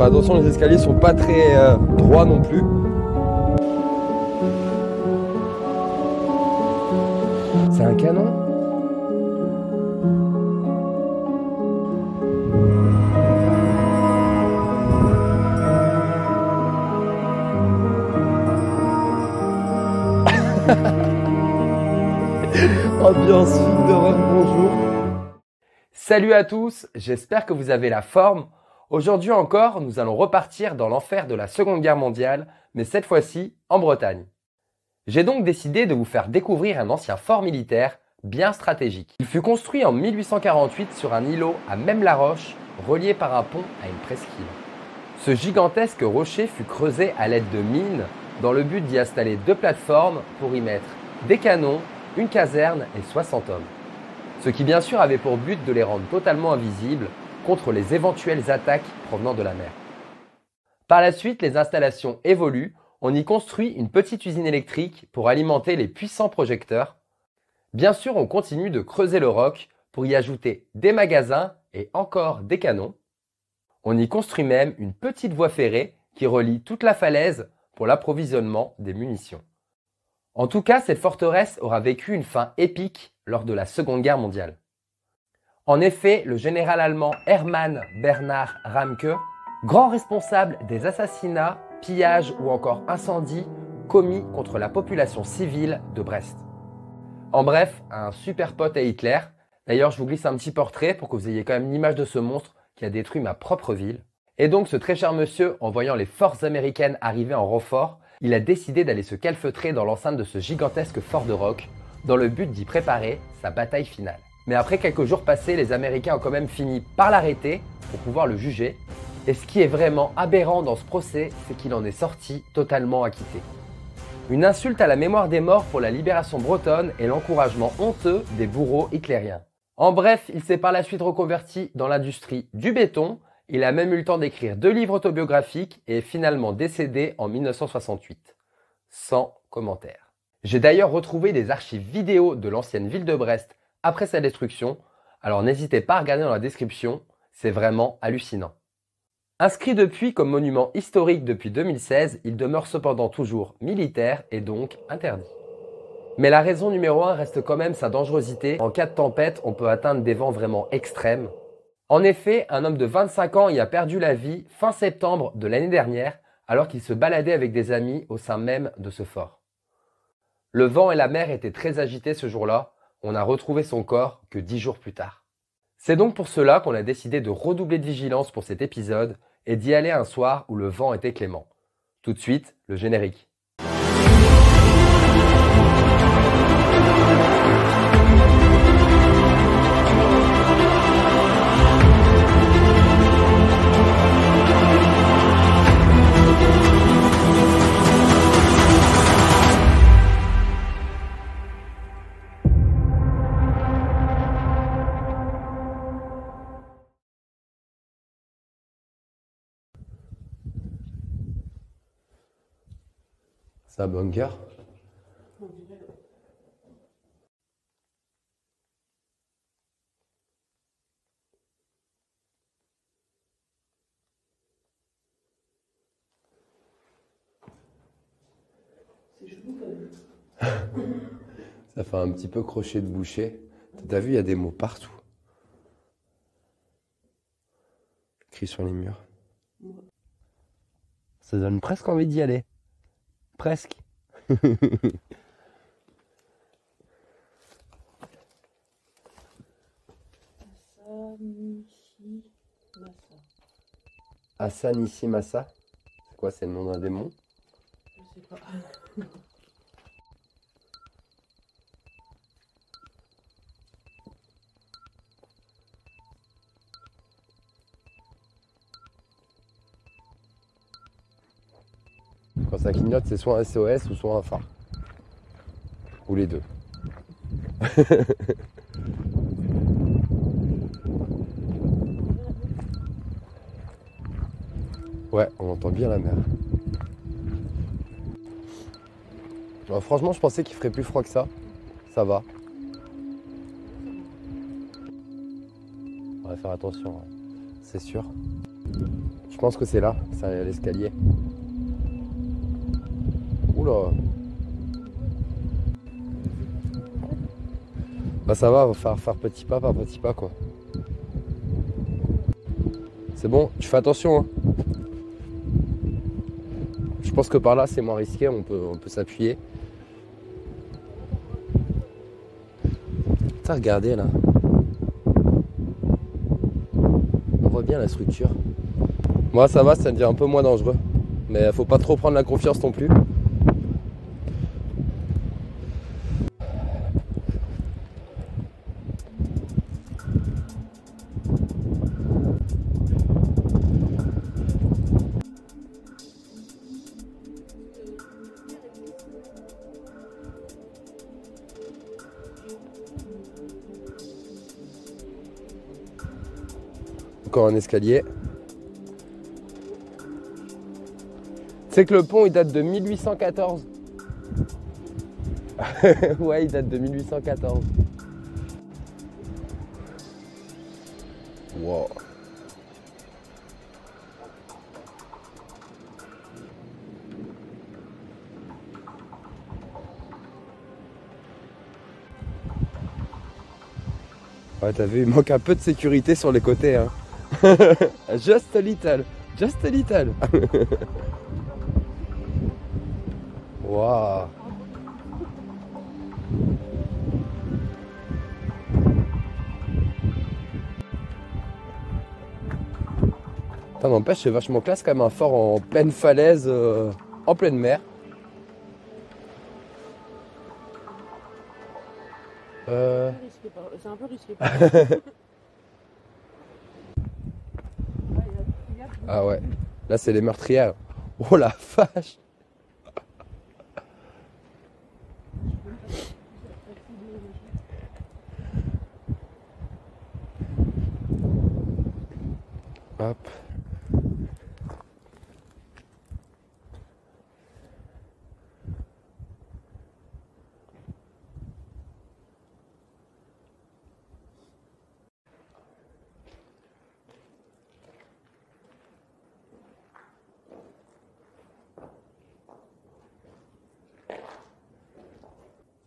Enfin attention, les escaliers sont pas très droits non plus. C'est un canon. Ambiance film d'horreur, bonjour. Salut à tous, j'espère que vous avez la forme. Aujourd'hui encore, nous allons repartir dans l'enfer de la Seconde Guerre mondiale, mais cette fois-ci en Bretagne. J'ai donc décidé de vous faire découvrir un ancien fort militaire bien stratégique. Il fut construit en 1848 sur un îlot à Même-la-Roche, relié par un pont à une presqu'île. Ce gigantesque rocher fut creusé à l'aide de mines dans le but d'y installer deux plateformes pour y mettre des canons, une caserne et 60 hommes. Ce qui bien sûr avait pour but de les rendre totalement invisibles contre les éventuelles attaques provenant de la mer. Par la suite, les installations évoluent. On y construit une petite usine électrique pour alimenter les puissants projecteurs. Bien sûr, on continue de creuser le roc pour y ajouter des magasins et encore des canons. On y construit même une petite voie ferrée qui relie toute la falaise pour l'approvisionnement des munitions. En tout cas, cette forteresse aura vécu une fin épique lors de la Seconde Guerre mondiale. En effet, le général allemand Hermann Bernhard Ramcke, grand responsable des assassinats, pillages ou encore incendies commis contre la population civile de Brest. En bref, un super pote à Hitler. D'ailleurs, je vous glisse un petit portrait pour que vous ayez quand même l'image de ce monstre qui a détruit ma propre ville. Et donc, ce très cher monsieur, en voyant les forces américaines arriver en renfort, il a décidé d'aller se calfeutrer dans l'enceinte de ce gigantesque fort de roc dans le but d'y préparer sa bataille finale. Mais après quelques jours passés, les Américains ont quand même fini par l'arrêter pour pouvoir le juger. Et ce qui est vraiment aberrant dans ce procès, c'est qu'il en est sorti totalement acquitté. Une insulte à la mémoire des morts pour la libération bretonne et l'encouragement honteux des bourreaux hitlériens. En bref, il s'est par la suite reconverti dans l'industrie du béton, il a même eu le temps d'écrire 2 livres autobiographiques et est finalement décédé en 1968. Sans commentaire. J'ai d'ailleurs retrouvé des archives vidéo de l'ancienne ville de Brest après sa destruction, alors n'hésitez pas à regarder dans la description, c'est vraiment hallucinant. Inscrit depuis comme monument historique depuis 2016, il demeure cependant toujours militaire et donc interdit. Mais la raison numéro 1 reste quand même sa dangerosité. En cas de tempête, on peut atteindre des vents vraiment extrêmes. En effet, un homme de 25 ans y a perdu la vie fin septembre de l'année dernière, alors qu'il se baladait avec des amis au sein même de ce fort. Le vent et la mer étaient très agités ce jour-là. On n'a retrouvé son corps que 10 jours plus tard. C'est donc pour cela qu'on a décidé de redoubler de vigilance pour cet épisode et d'y aller un soir où le vent était clément. Tout de suite, le générique. C'est un bunker. C'est chelou quand même. Ça fait un petit peu crochet de boucher. T'as vu, il y a des mots partout. Écrits sur les murs. Ça donne presque envie d'y aller. Presque. Asanishi Massa. C'est quoi, c'est le nom d'un démon? Je sais pas. Quand ça clignote, c'est soit un SOS ou soit un phare. Ou les deux. Ouais, on entend bien la mer. Alors, franchement, je pensais qu'il ferait plus froid que ça. Ça va. On va faire attention, c'est sûr. Je Je pense que c'est là, c'est l'escalier. Oula. Bah ça va faire petit pas par petit pas quoi. C'est bon, tu fais attention hein. Je pense que par là c'est moins risqué, on peut s'appuyer. Putain regardez là. On voit bien la structure. Moi ça va, ça devient un peu moins dangereux. Mais faut pas trop prendre la confiance non plus. Encore un escalier. C'est que le pont il date de 1814. Ouais, il date de 1814. Wow. Ouais, t'as vu, il manque un peu de sécurité sur les côtés. Hein. Just a little, just a little. Wow. Putain, n'empêche, c'est vachement classe quand même un fort en pleine falaise, en pleine mer. C'est un peu risqué. Ah ouais, là c'est les meurtrières. Oh la vache! Hop.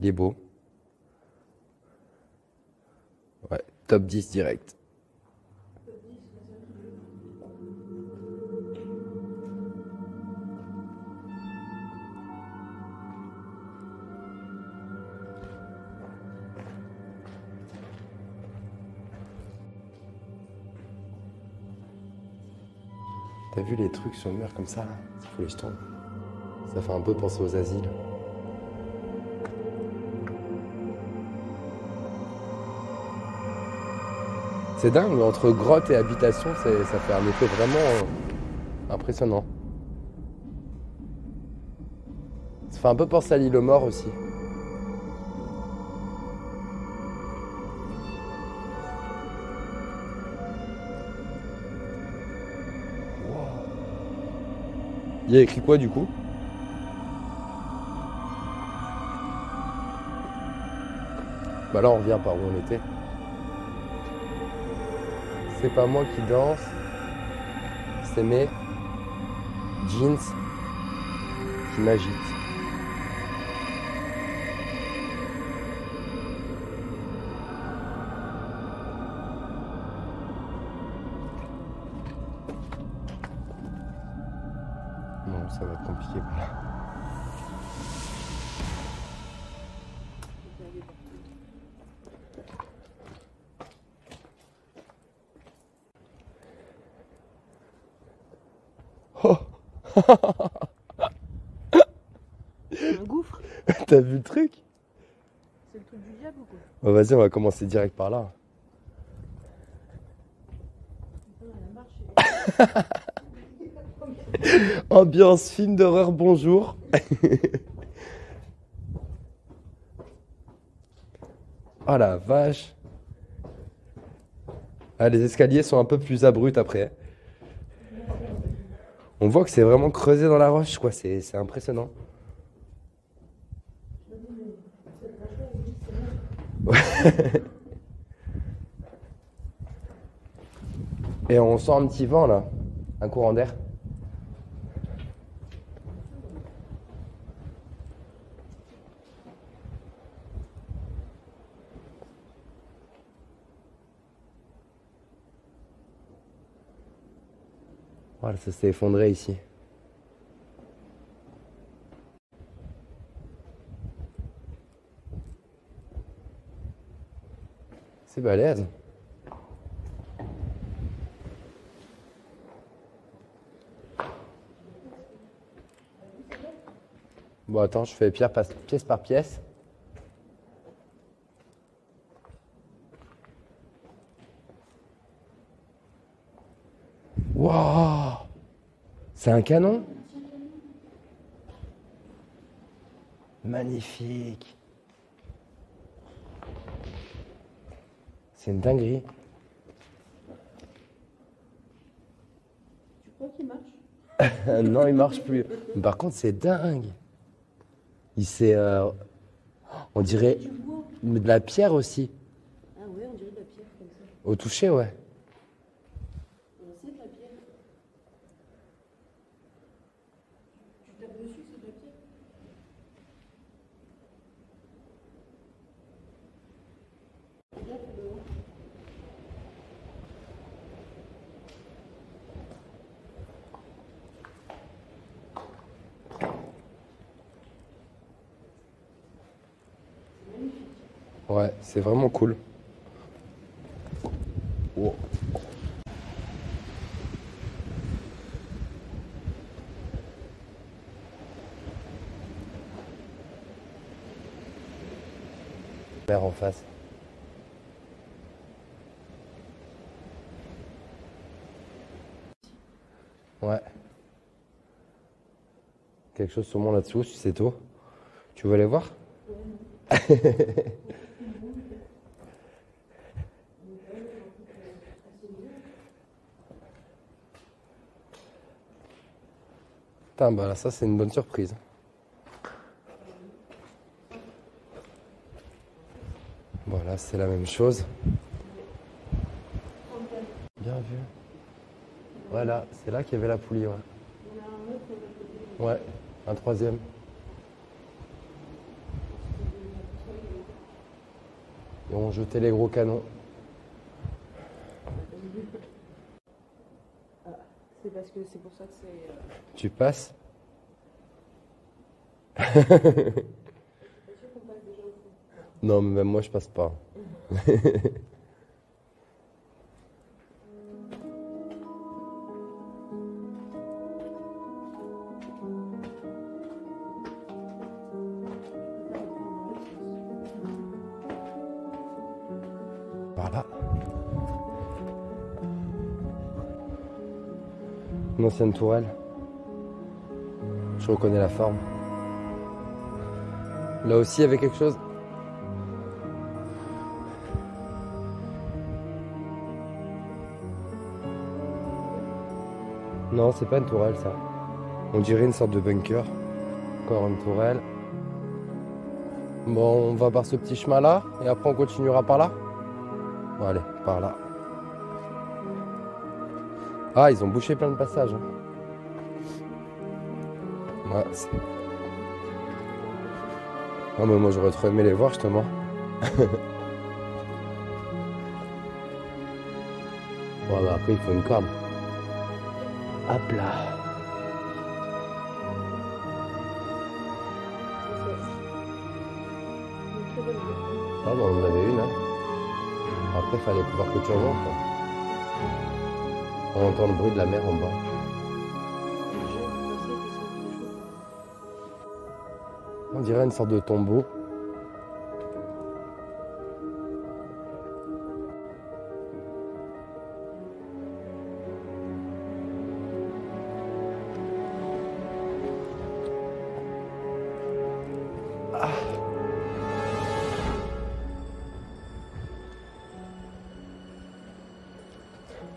Il est beau. Ouais, top 10 direct. T'as vu les trucs sur le mur comme ça là? Ça fout les jetons. Ça fait un peu penser aux asiles. C'est dingue, mais entre grotte et habitation, ça fait un effet vraiment impressionnant. Ça fait un peu penser à l'île aux morts aussi. Wow. Il y a écrit quoi du coup? Bah là on revient par où on était. C'est pas moi qui danse, c'est mes jeans qui m'agitent. Non, ça va être compliqué par là. Un gouffre. T'as vu le truc? C'est le truc du diable ou quoi? Bah vas-y, on va commencer direct par là. Ambiance film d'horreur, bonjour. Oh la vache. Ah, les escaliers sont un peu plus abrupts après. On voit que c'est vraiment creusé dans la roche, quoi. C'est impressionnant. Ouais. Et on sent un petit vent, là. un courant d'air. Voilà, ça s'est effondré ici. C'est balèze. Bon, attends, je fais pièce par pièce. Waouh! C'est un canon? Magnifique! C'est une dinguerie. Tu crois qu'il marche? Non, il marche plus. Mais par contre, c'est dingue. Il s'est, on dirait, de la pierre aussi. Ah ouais, on dirait de la pierre comme ça. Au toucher, ouais. C'est de la pierre. Tu tapes dessus, c'est de la pierre. C'est bien pour devant. Ouais, c'est vraiment cool. Wow. Mer en face. Ouais. Quelque chose sûrement là-dessous, si c'est tôt. Tu veux aller voir? Ouais. Bah là, ça c'est une bonne surprise. Voilà, c'est la même chose. Bien vu. Voilà, c'est là qu'il y avait la poulie. Ouais, ouais, un troisième. Et on jetait les gros canons. C'est parce que c'est pour ça que c'est... Tu passes? Non, mais même moi je passe pas. Voilà. Une ancienne tourelle, je reconnais la forme. Là aussi il y avait quelque chose. Non, c'est pas une tourelle ça, on dirait une sorte de bunker. Encore une tourelle. Bon, on va par ce petit chemin là et après on continuera par là. Bon, allez, par là. Ah, ils ont bouché plein de passages. Ouais. Ah, mais moi j'aurais trop aimé les voir justement. Bon, bah après il faut une corde. Hop là. Ah, bah on en avait une, hein. Après il fallait pouvoir que tu remontes, quoi. On entend le bruit de la mer en bas. On dirait une sorte de tombeau. Ah.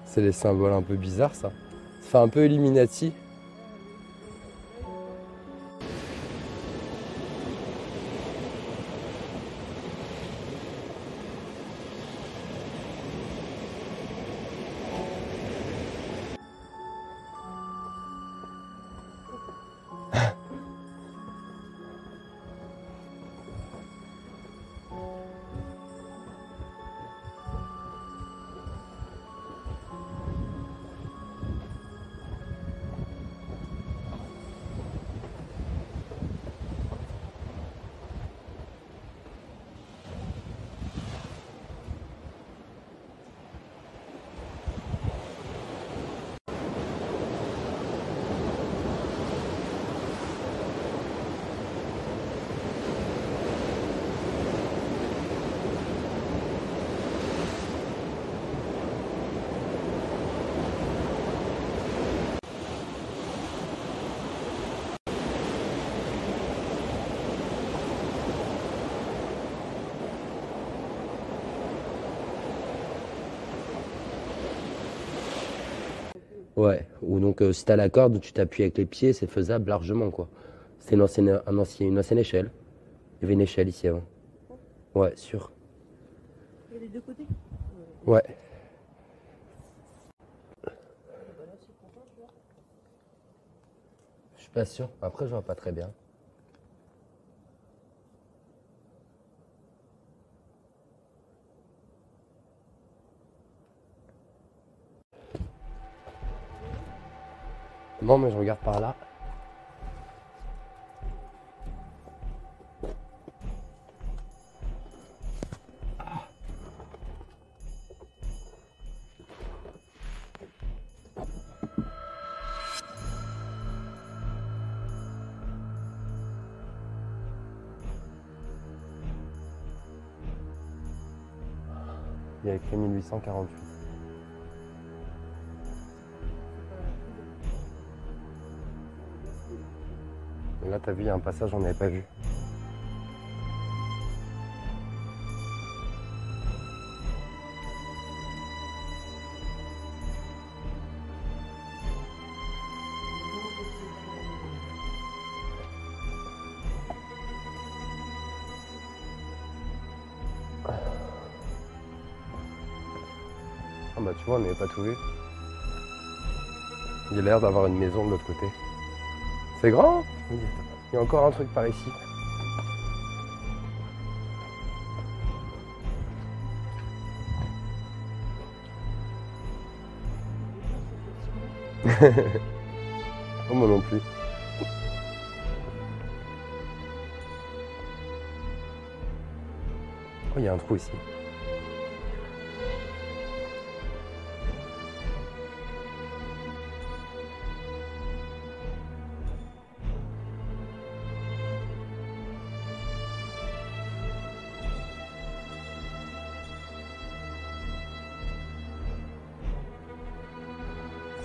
C'est les symboles un peu bizarres, ça. Ça fait un peu Illuminati. Ouais, ou donc si t'as la corde, tu t'appuies avec les pieds, c'est faisable largement quoi. C'était une ancienne échelle. Il y avait une échelle ici avant. Ouais, sûr. Il y a les deux côtés? Ouais. Je suis pas sûr. Après, je vois pas très bien. Non, mais je regarde par là. Il y a écrit 1848. Et là, t'as vu, il y a un passage, on n'avait pas vu. Ah bah tu vois, on n'avait pas tout vu. Il a l'air d'avoir une maison de l'autre côté. C'est grand? Il y a encore un truc par ici. Oh, moi non plus. Oh, il y a un trou ici.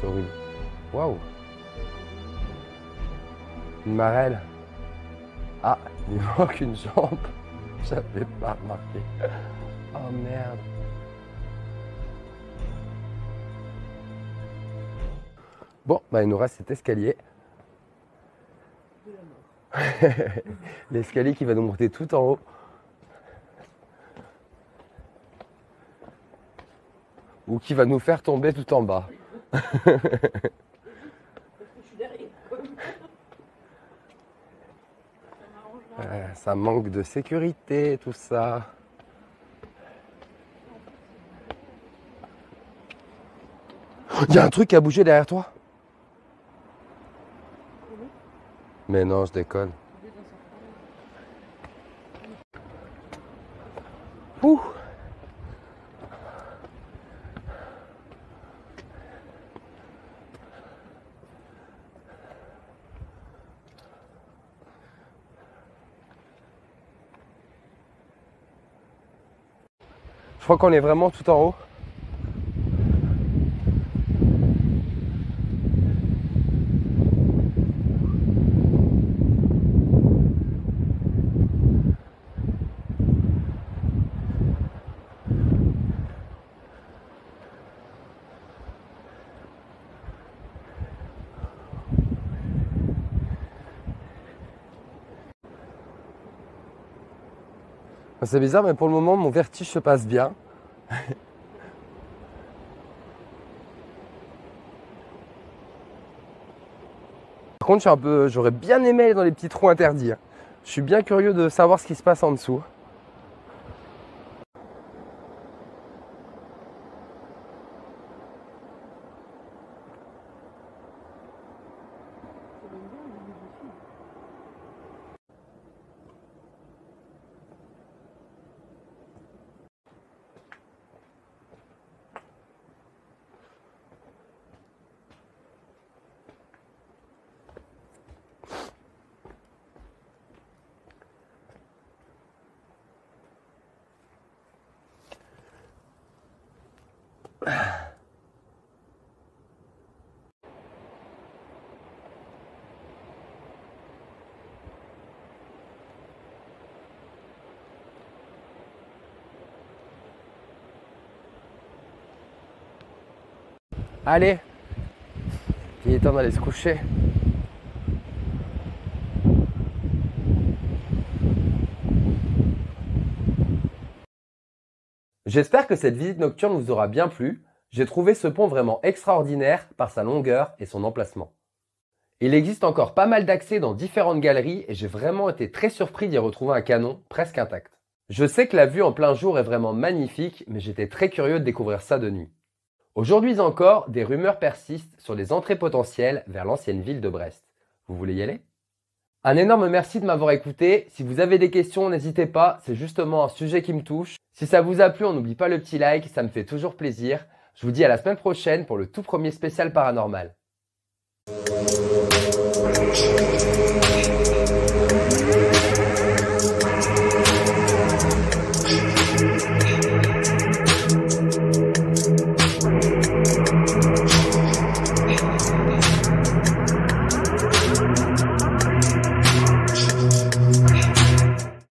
C'est horrible. Waouh! Une marelle. Ah, il manque une jambe. J'avais pas remarqué. Oh merde. Bon, bah il nous reste cet escalier. L'escalier qui va nous monter tout en haut. Ou qui va nous faire tomber tout en bas. Ça manque de sécurité, tout ça. Il y a un truc qui a bougé derrière toi. Mais non, je déconne. Ouh. Je crois qu'on est vraiment tout en haut. C'est bizarre, mais pour le moment, mon vertige se passe bien. Par contre, j'aurais bien aimé aller dans les petits trous interdits. Je suis bien curieux de savoir ce qui se passe en dessous. Allez, Il est temps d'aller se coucher. J'espère que cette visite nocturne vous aura bien plu. J'ai trouvé ce pont vraiment extraordinaire par sa longueur et son emplacement. Il existe encore pas mal d'accès dans différentes galeries et j'ai vraiment été très surpris d'y retrouver un canon presque intact. Je sais que la vue en plein jour est vraiment magnifique, mais j'étais très curieux de découvrir ça de nuit. Aujourd'hui encore, des rumeurs persistent sur les entrées potentielles vers l'ancienne ville de Brest. Vous voulez y aller ? Un énorme merci de m'avoir écouté. Si vous avez des questions, n'hésitez pas, c'est justement un sujet qui me touche. Si ça vous a plu, on n'oublie pas le petit like, ça me fait toujours plaisir. Je vous dis à la semaine prochaine pour le tout premier spécial paranormal.